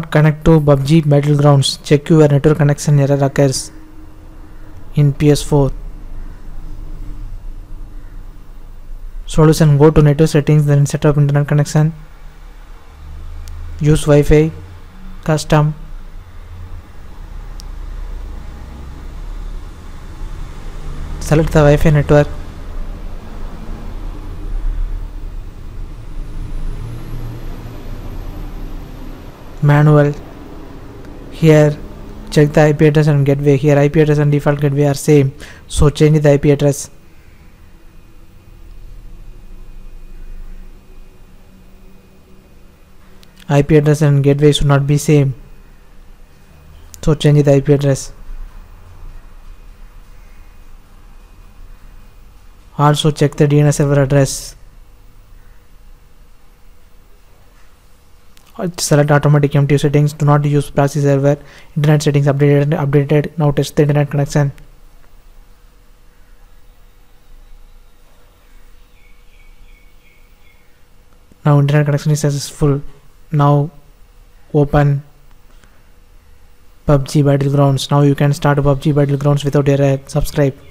cannot connect to PUBG Battlegrounds. Check your network connection error occurs in PS4. Solution: go to network settings, then set up internet connection, use Wi-Fi, custom. Select the Wi-Fi network. Manual. Here check the IP address and gateway. Here IP address and default gateway are same, so change the IP address. IP address and gateway should not be same, so change the IP address. Also check the DNS server address. Select automatic MTU settings. Do not use proxy server. Internet settings updated. Now test the internet connection. Now internet connection is successful. Now open PUBG Battlegrounds. Now you can start PUBG Battlegrounds without error. Subscribe.